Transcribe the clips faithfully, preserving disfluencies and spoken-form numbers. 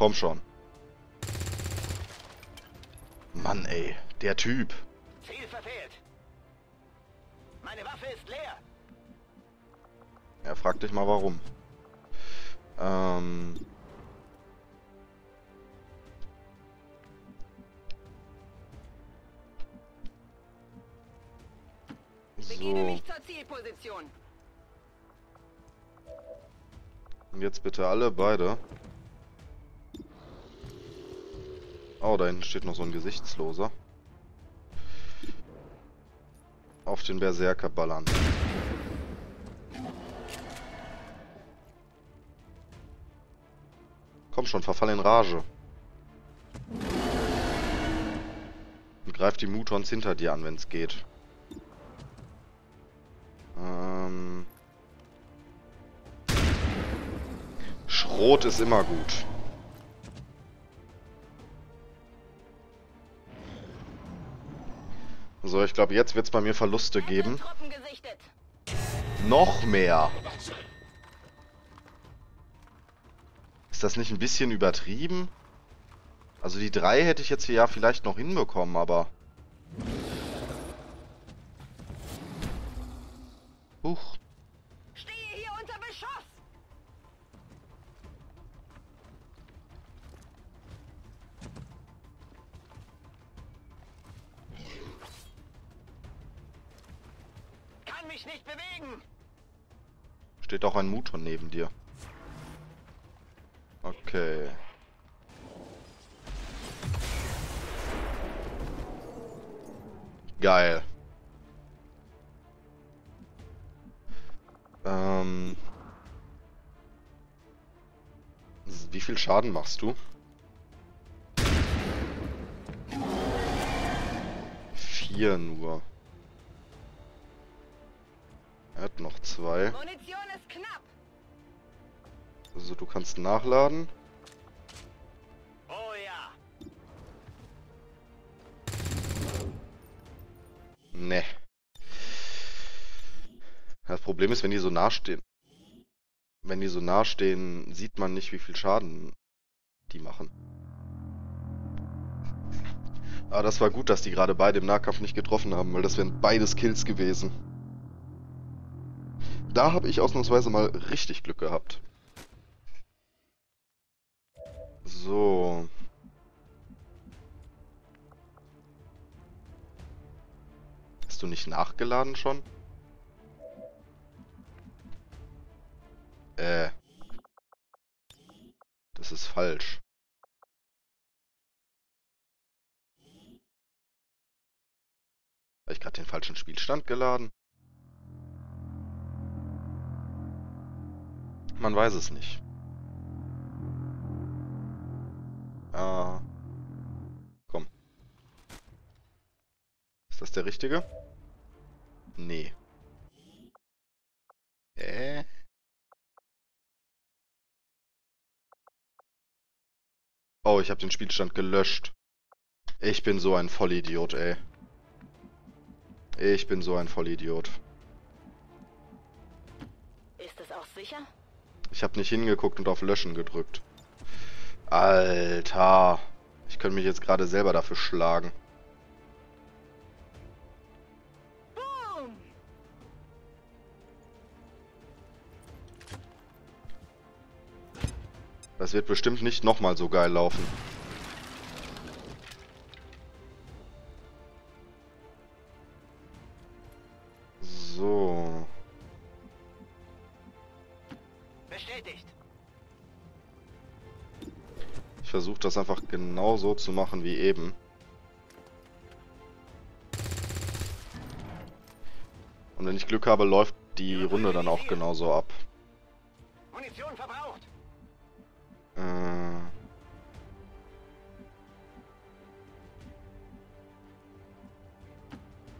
Komm schon. Mann, ey. Der Typ. Ziel verfehlt. Meine Waffe ist leer. Ja, frag dich mal warum. Ähm... Begebe mich zur Zielposition. Und jetzt bitte alle, beide. Oh, da hinten steht noch so ein Gesichtsloser. Auf den Berserker ballern. Komm schon, verfall in Rage. Und greif die Mutons hinter dir an, wenn es geht. Ähm... Schrot ist immer gut. So, ich glaube, jetzt wird es bei mir Verluste geben. Noch mehr! Ist das nicht ein bisschen übertrieben? Also die drei hätte ich jetzt hier ja vielleicht noch hinbekommen, aber... Huch. Stehe hier unter Beschuss! Kann mich nicht bewegen! Steht auch ein Muton neben dir. Okay. Geil. Ähm. Wie viel Schaden machst du? Vier nur. Er hat noch zwei. Munition ist knapp. Also du kannst nachladen. Oh ja. Ne. Das Problem ist, wenn die so nah stehen. Wenn die so nah stehen, sieht man nicht, wie viel Schaden die machen. Aber das war gut, dass die gerade beide im Nahkampf nicht getroffen haben, weil das wären beides Kills gewesen. Da habe ich ausnahmsweise mal richtig Glück gehabt. So. Hast du nicht nachgeladen schon? Äh. Das ist falsch. Habe ich gerade den falschen Spielstand geladen? Man weiß es nicht. Ah. Komm. Ist das der richtige? Nee. Äh? Oh, ich habe den Spielstand gelöscht. Ich bin so ein Vollidiot, ey. Ich bin so ein Vollidiot. Ist das auch sicher? Ich habe nicht hingeguckt und auf Löschen gedrückt. Alter, ich könnte mich jetzt gerade selber dafür schlagen. Boom. Das wird bestimmt nicht nochmal so geil laufen. So. Bestätigt. Ich versuche das einfach genau so zu machen wie eben. Und wenn ich Glück habe, läuft die Runde dann auch genauso ab. Munition verbraucht. Äh.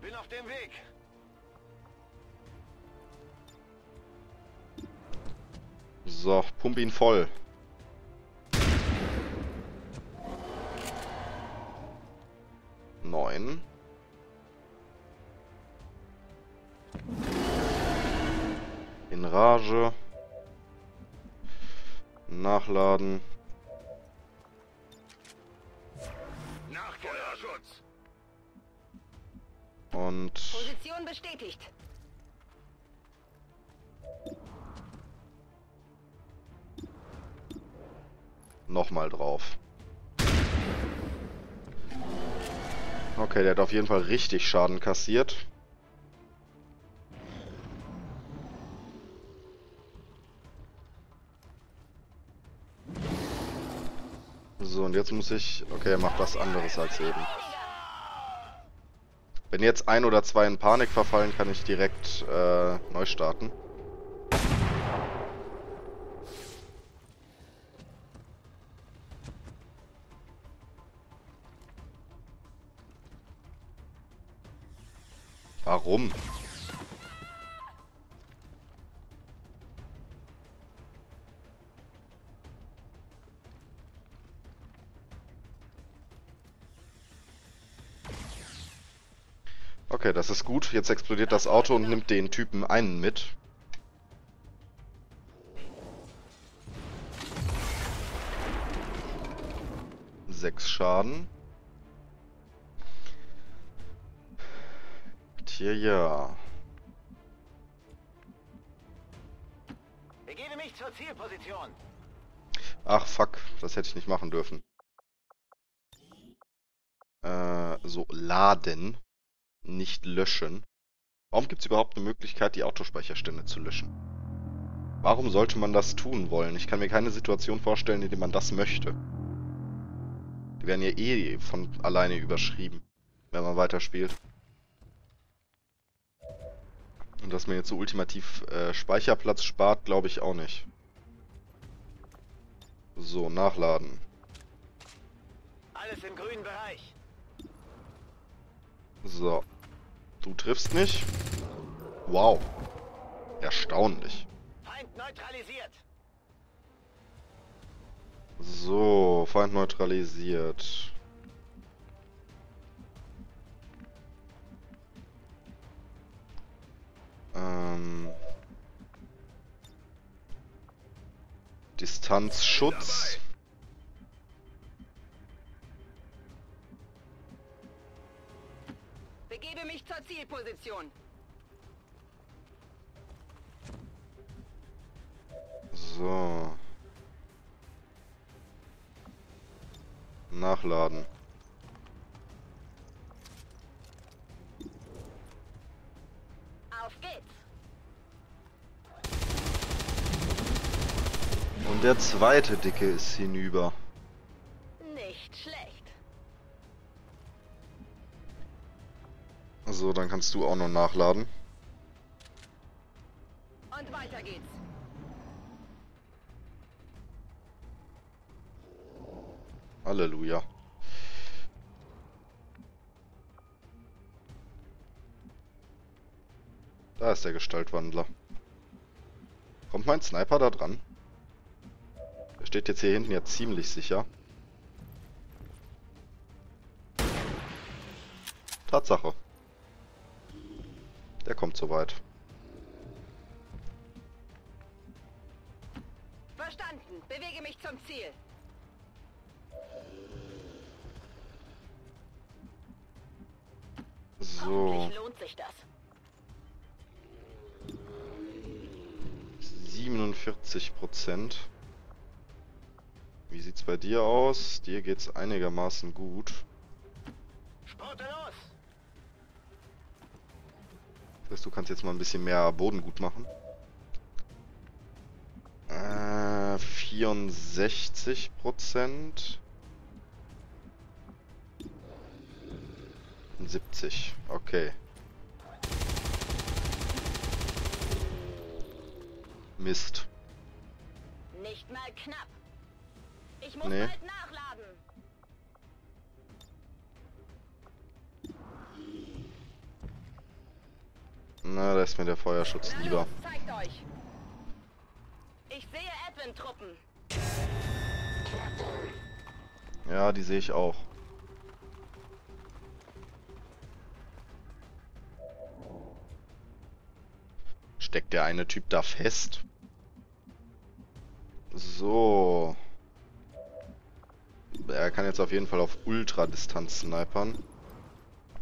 Bin auf dem Weg. So, pump ihn voll. neun. In Rage. Nachladen. Und Position bestätigt. Nochmal drauf. Okay, der hat auf jeden Fall richtig Schaden kassiert. So, und jetzt muss ich... Okay, er macht was anderes als eben. Wenn jetzt ein oder zwei in Panik verfallen, kann ich direkt äh, neu starten. Warum? Okay, das ist gut. Jetzt explodiert das Auto und nimmt den Typen einen mit. Sechs Schaden. Tja, ja. Begebe mich zur Zielposition. Ach, fuck. Das hätte ich nicht machen dürfen. Äh, so, laden. Nicht löschen. Warum gibt es überhaupt eine Möglichkeit, die Autospeicherstände zu löschen? Warum sollte man das tun wollen? Ich kann mir keine Situation vorstellen, in der man das möchte. Die werden ja eh von alleine überschrieben, wenn man weiterspielt. Und dass man jetzt so ultimativ äh, Speicherplatz spart, glaube ich auch nicht. So, nachladen. Alles im grünen Bereich. So. Du triffst nicht. Wow. Erstaunlich. Feind neutralisiert. So, Feind neutralisiert. Ähm. Distanzschutz. Begebe mich zur Zielposition. So. Nachladen. Auf geht's. Und der zweite Dicke ist hinüber. Nicht schlecht. So, dann kannst du auch noch nachladen. Und weiter geht's. Halleluja. Da ist der Gestaltwandler. Kommt mein Sniper da dran? Der steht jetzt hier hinten ja ziemlich sicher. Tatsache. Der kommt soweit. Verstanden. Bewege mich zum Ziel. So. Lohnt sich das? siebenundvierzig Prozent. Wie sieht's bei dir aus? Dir geht's einigermaßen gut. Sporte los! Du kannst jetzt mal ein bisschen mehr Boden gut machen. Äh, vierundsechzig Prozent. siebzig, okay. Mist. Nicht mal knapp. Ich muss nee. Bald nachladen. Na, da ist mir der Feuerschutz lieber. Zeigt euch. Ich sehe Advent-Truppen. Ja, die sehe ich auch. Steckt der eine Typ da fest? So. Er kann jetzt auf jeden Fall auf Ultradistanz snipern.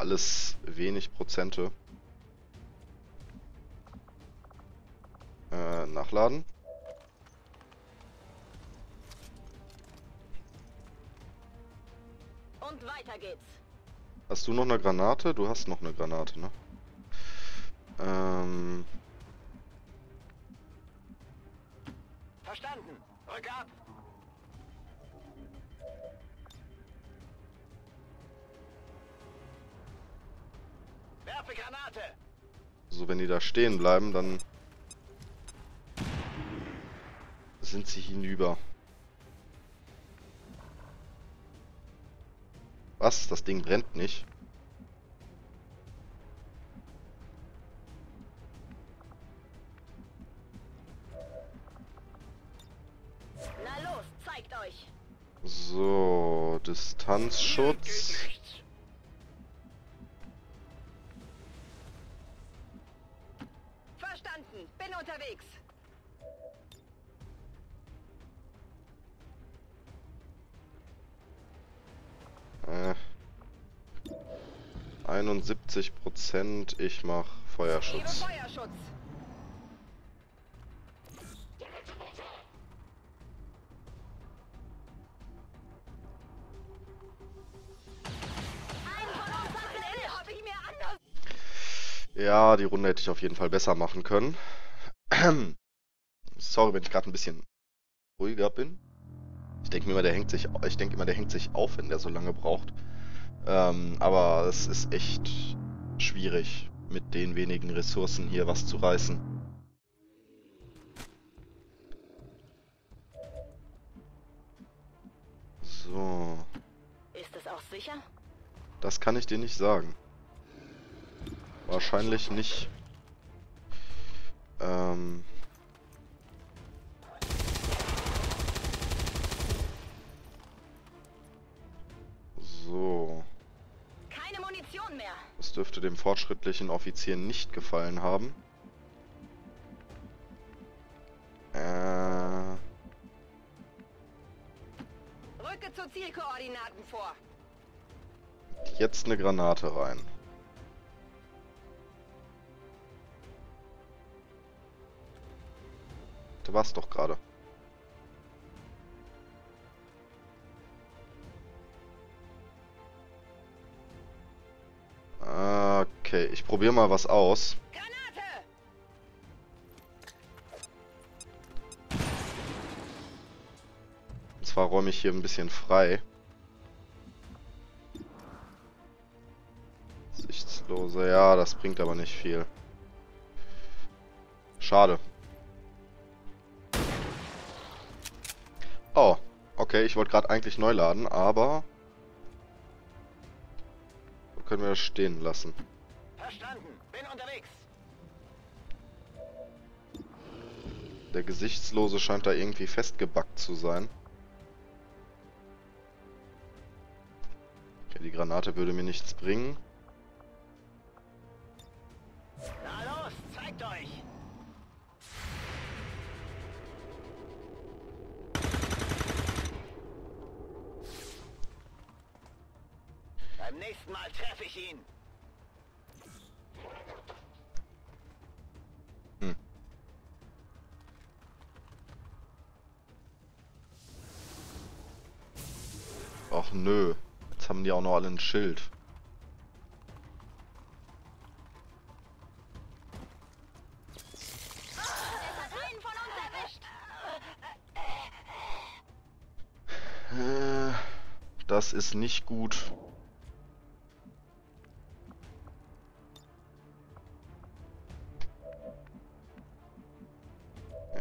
alles wenig Prozente. Äh, nachladen. Und weiter geht's. Hast du noch eine Granate? Du hast noch eine Granate, ne? Ähm. Verstanden. Rück ab. Werfe Granate. So, wenn die da stehen bleiben, dann sind sie hinüber. Was? Das Ding brennt nicht. Na los, zeigt euch. So, Distanzschutz. Verstanden, bin unterwegs. einundsiebzig Prozent, ich mach Feuerschutz. Feuerschutz. Ja, die Runde hätte ich auf jeden Fall besser machen können. Sorry, wenn ich gerade ein bisschen ruhiger bin. Ich denke immer, der hängt sich, ich denke immer, der hängt sich auf, wenn der so lange braucht. Ähm, aber es ist echt schwierig, mit den wenigen Ressourcen hier was zu reißen. So. Ist das auch sicher? Das kann ich dir nicht sagen. Wahrscheinlich nicht. Ähm... So. Keine Munition mehr. Das dürfte dem fortschrittlichen Offizier nicht gefallen haben. Äh. Rücke zu Zielkoordinaten vor. Jetzt eine Granate rein. Da war's doch gerade. Okay, ich probiere mal was aus. Granate! Und zwar räume ich hier ein bisschen frei. Sichtslose, ja, das bringt aber nicht viel. Schade. Oh, okay, ich wollte gerade eigentlich neu laden, aber... So können wir das stehen lassen. Verstanden, bin unterwegs. Der Gesichtslose scheint da irgendwie festgebackt zu sein. Okay, die Granate würde mir nichts bringen. Na los, zeigt euch! Beim nächsten Mal treffe ich ihn! Ach nö, jetzt haben die auch noch alle ein Schild. Oh, es hat einen von uns erwischt. Das ist nicht gut.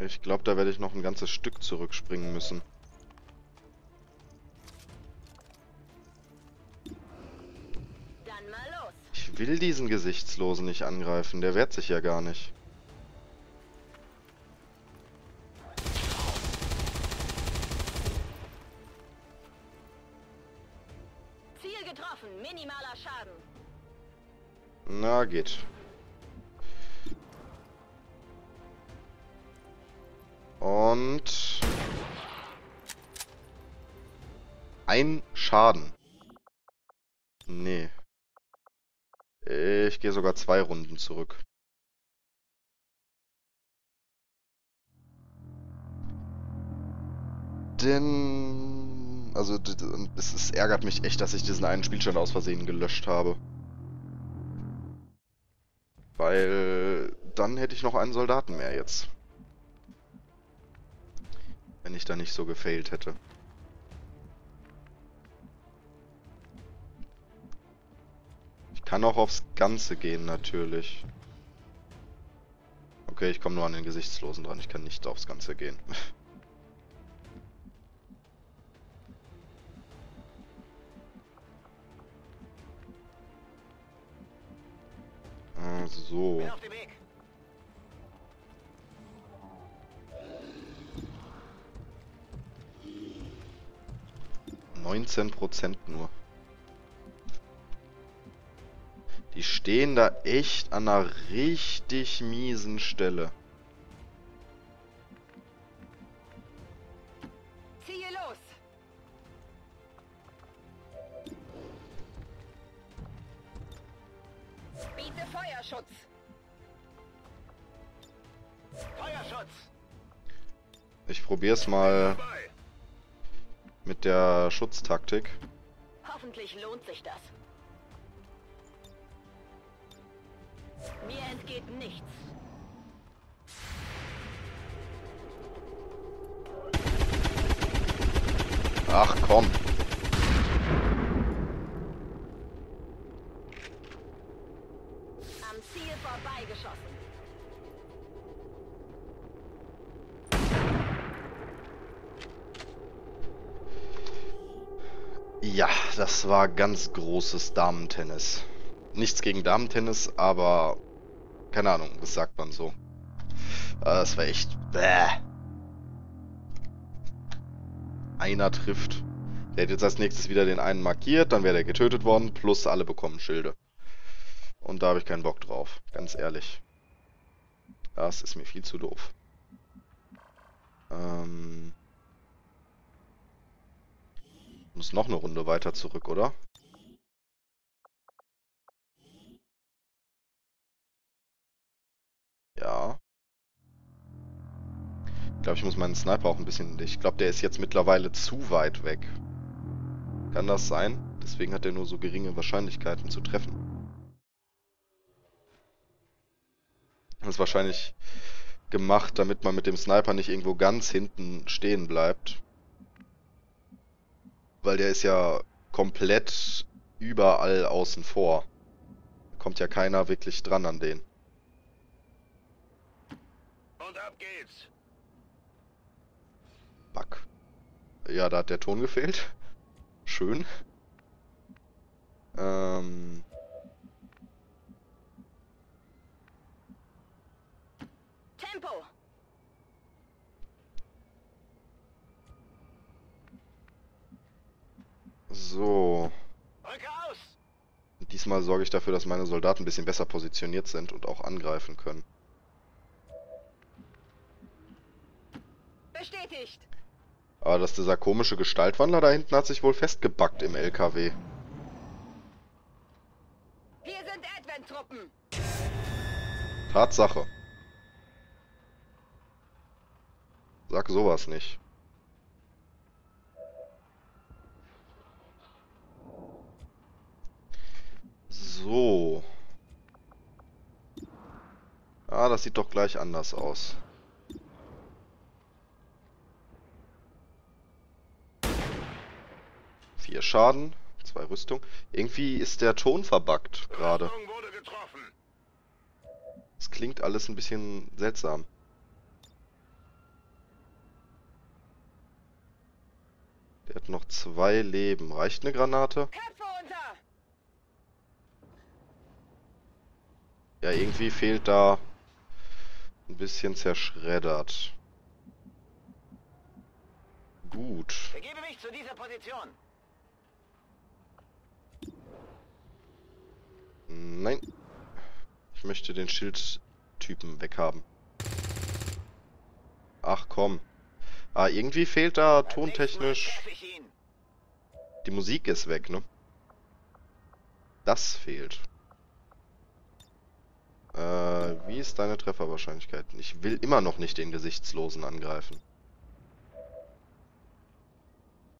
Ich glaube, da werde ich noch ein ganzes Stück zurückspringen müssen. Ich will diesen Gesichtslosen nicht angreifen, der wehrt sich ja gar nicht. Ziel getroffen, minimaler Schaden. Na, geht. Und... Ein Schaden. Nee. ich gehe sogar zwei Runden zurück. Denn... Also, es, es ärgert mich echt, dass ich diesen einen Spielstand aus Versehen gelöscht habe. Weil... Dann hätte ich noch einen Soldaten mehr jetzt. Wenn ich da nicht so gefailt hätte. Ich kann auch aufs Ganze gehen, natürlich. Okay, ich komme nur an den Gesichtslosen dran. Ich kann nicht aufs Ganze gehen. So. neunzehn Prozent nur. Die stehen da echt an einer richtig miesen Stelle. Ziehe los. Biete Feuerschutz. Feuerschutz. Ich probier's mal mit der Schutztaktik. Hoffentlich lohnt sich das. Mir entgeht nichts. Ach komm. Am Ziel vorbeigeschossen. Ja, das war ganz großes Damentennis. Nichts gegen Damentennis, aber... Keine Ahnung, das sagt man so. Das war echt... Bäh. Einer trifft. Der hätte jetzt als nächstes wieder den einen markiert, dann wäre der getötet worden, plus alle bekommen Schilde. Und da habe ich keinen Bock drauf, ganz ehrlich. Das ist mir viel zu doof. Ähm... Muss noch eine Runde weiter zurück, oder? Ja. Ich glaube, ich muss meinen Sniper auch ein bisschen... Ich glaube, der ist jetzt mittlerweile zu weit weg. Kann das sein? Deswegen hat er nur so geringe Wahrscheinlichkeiten zu treffen. Das ist wahrscheinlich gemacht, damit man mit dem Sniper nicht irgendwo ganz hinten stehen bleibt. Weil der ist ja komplett überall außen vor. Da kommt ja keiner wirklich dran an den. Und ab geht's. Fuck. Ja, da hat der Ton gefehlt. Schön. Ähm. Tempo. So. Diesmal sorge ich dafür, dass meine Soldaten ein bisschen besser positioniert sind und auch angreifen können. Bestätigt. Aber dass dieser komische Gestaltwandler da hinten hat sich wohl festgebackt im L K W. Hier sind Advent-Truppen. Tatsache. Sag sowas nicht. So. Ah, das sieht doch gleich anders aus. Vier Schaden, zwei Rüstung. Irgendwie ist der Ton verbuggt gerade. Das klingt alles ein bisschen seltsam. Der hat noch zwei Leben. Reicht eine Granate? Ja, irgendwie fehlt da ein bisschen zerschreddert. Gut. Begebe mich zu dieser Position. Nein. Ich möchte den Schildtypen weghaben. Ach komm. Ah, irgendwie fehlt da tontechnisch... Die Musik ist weg, ne? Das fehlt. Äh, wie ist deine Trefferwahrscheinlichkeit? Ich will immer noch nicht den Gesichtslosen angreifen.